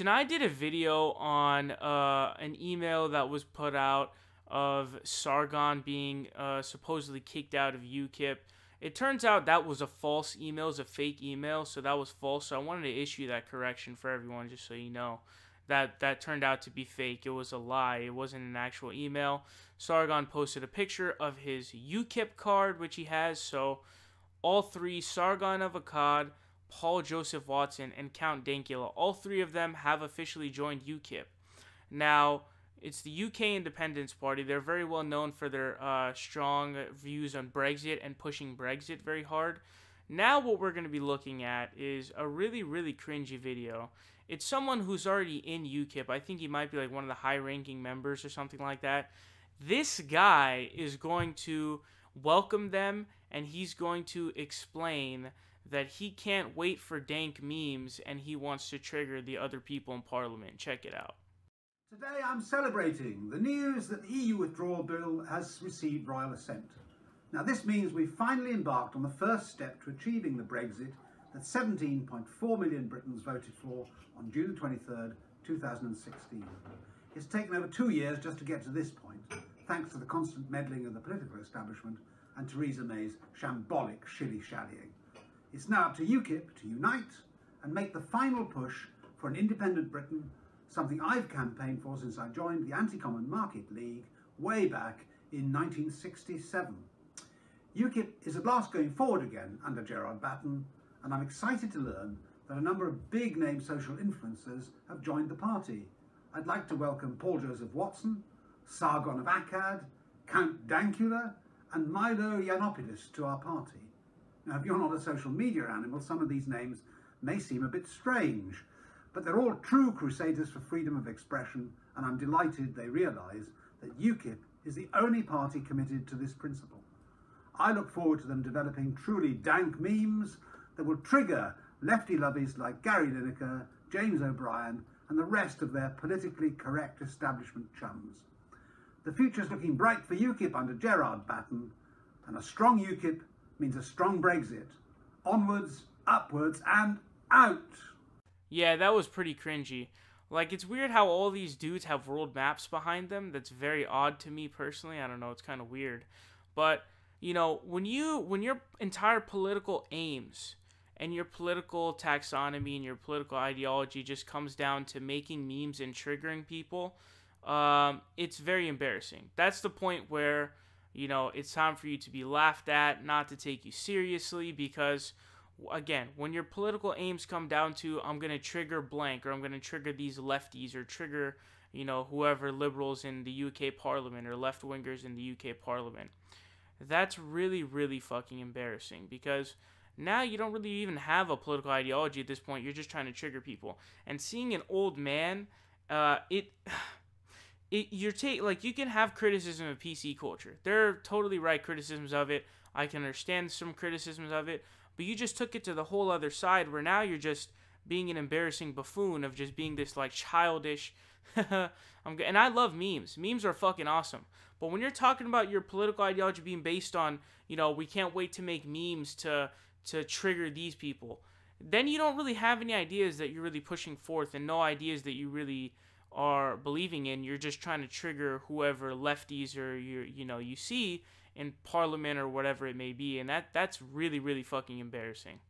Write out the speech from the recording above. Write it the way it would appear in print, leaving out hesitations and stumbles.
And I did a video on an email that was put out of Sargon being supposedly kicked out of UKIP. It turns out that was a false email, it was a fake email, so that was false. So I wanted to issue that correction for everyone, just so you know. That turned out to be fake. It was a lie. It wasn't an actual email. Sargon posted a picture of his UKIP card, which he has. So all three, Sargon of Akkad, Paul Joseph Watson, and Count Dankula, all three of them have officially joined UKIP. Now, it's the UK Independence Party. They're very well known for their strong views on Brexit and pushing Brexit very hard. Now what we're going to be looking at is a really, really cringy video. It's someone who's already in UKIP. I think he might be like one of the high-ranking members or something like that. This guy is going to welcome them, and he's going to explain that he can't wait for dank memes, and he wants to trigger the other people in Parliament. Check it out. Today I'm celebrating the news that the EU withdrawal bill has received royal assent. Now, this means we've finally embarked on the first step to achieving the Brexit that 17.4 million Britons voted for on June 23rd, 2016. It's taken over 2 years just to get to this point, thanks to the constant meddling of the political establishment and Theresa May's shambolic shilly-shallying. It's now up to UKIP to unite and make the final push for an independent Britain, something I've campaigned for since I joined the Anti-Common Market League way back in 1967. UKIP is at last going forward again under Gerard Batten, and I'm excited to learn that a number of big-name social influencers have joined the party. I'd like to welcome Paul Joseph Watson, Sargon of Akkad, Count Dankula, and Milo Yiannopoulos to our party. Now, if you're not a social media animal, some of these names may seem a bit strange, but they're all true crusaders for freedom of expression, and I'm delighted they realise that UKIP is the only party committed to this principle. I look forward to them developing truly dank memes that will trigger lefty lobbies like Gary Lineker, James O'Brien, and the rest of their politically correct establishment chums. The future's looking bright for UKIP under Gerard Batten, and a strong UKIP means a strong Brexit. Onwards, upwards, and out! Yeah, that was pretty cringy. Like, it's weird how all these dudes have world maps behind them. That's very odd to me personally. I don't know, it's kind of weird. But you know, when your entire political aims and your political taxonomy and your political ideology just comes down to making memes and triggering people, it's very embarrassing. That's the point where, you know, it's time for you to be laughed at, not to take you seriously, because, again, when your political aims come down to, I'm going to trigger blank, or I'm going to trigger these lefties, or trigger, you know, whoever, liberals in the UK Parliament, or left-wingers in the UK Parliament. That's really, really fucking embarrassing, because now you don't really even have a political ideology at this point. You're just trying to trigger people. And seeing an old man, you can have criticism of PC culture. There are totally right criticisms of it. I can understand some criticisms of it, but you just took it to the whole other side where now you're just being an embarrassing buffoon of just being this like childish. And I love memes. Memes are fucking awesome. But when you're talking about your political ideology being based on, you know, we can't wait to make memes to trigger these people, then you don't really have any ideas that you're really pushing forth, and no ideas that you really are believing in. You're just trying to trigger whoever lefties or you see in Parliament or whatever it may be, and that's really, really fucking embarrassing.